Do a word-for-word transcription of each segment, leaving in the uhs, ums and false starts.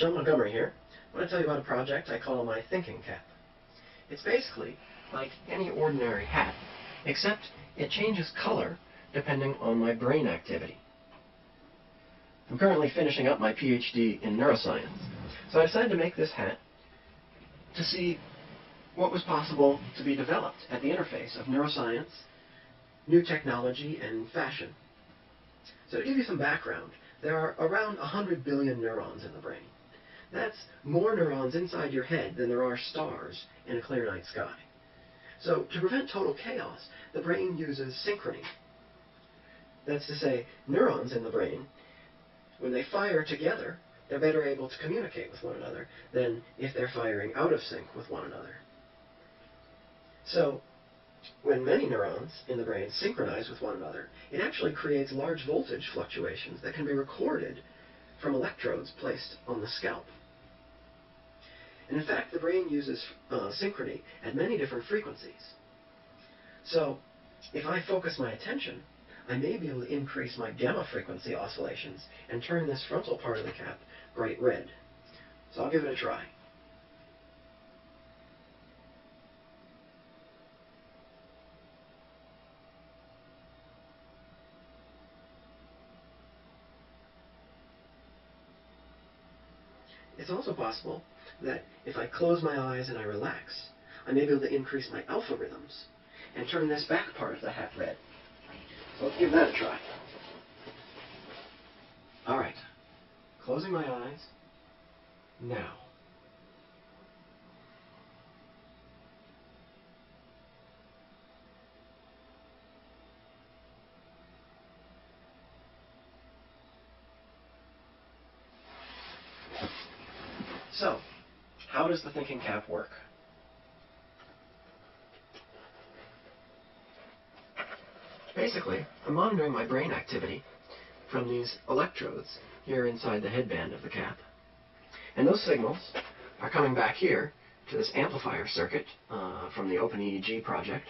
John Montgomery here. I want to tell you about a project I call my Thinking Cap. It's basically like any ordinary hat, except it changes color depending on my brain activity. I'm currently finishing up my PhD in neuroscience, so I decided to make this hat to see what was possible to be developed at the interface of neuroscience, new technology, and fashion. So to give you some background, there are around one hundred billion neurons in the brain. That's more neurons inside your head than there are stars in a clear night sky. So to prevent total chaos, the brain uses synchrony. That's to say, neurons in the brain, when they fire together, they're better able to communicate with one another than if they're firing out of sync with one another. So when many neurons in the brain synchronize with one another, it actually creates large voltage fluctuations that can be recorded from electrodes placed on the scalp. And in fact, the brain uses uh, synchrony at many different frequencies. So if I focus my attention, I may be able to increase my gamma frequency oscillations and turn this frontal part of the cap bright red. So I'll give it a try. It's also possible that if I close my eyes and I relax, I may be able to increase my alpha rhythms and turn this back part of the hat red. So let's give that a try. All right, closing my eyes now. So, how does the Thinking Cap work? Basically, I'm monitoring my brain activity from these electrodes here inside the headband of the cap. And those signals are coming back here to this amplifier circuit uh, from the Open E E G project.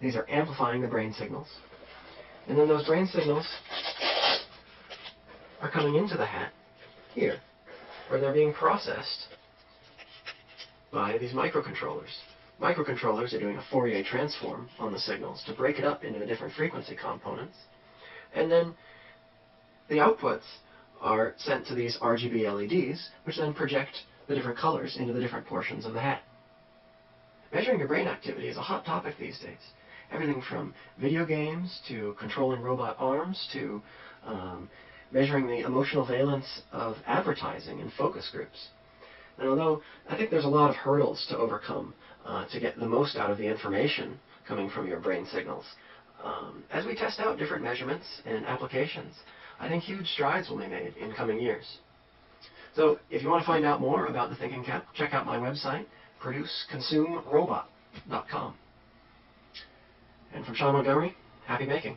These are amplifying the brain signals. And then those brain signals are coming into the hat here, where they're being processed by these microcontrollers. Microcontrollers are doing a Fourier transform on the signals to break it up into the different frequency components. And then the outputs are sent to these R G B L E Ds, which then project the different colors into the different portions of the hat. Measuring your brain activity is a hot topic these days. Everything from video games to controlling robot arms to um, measuring the emotional valence of advertising and focus groups. And although I think there's a lot of hurdles to overcome uh, to get the most out of the information coming from your brain signals, um, as we test out different measurements and applications, I think huge strides will be made in coming years. So if you want to find out more about the Thinking Cap, check out my website, Produce Consume Robot dot com. And from Sean Montgomery, happy making.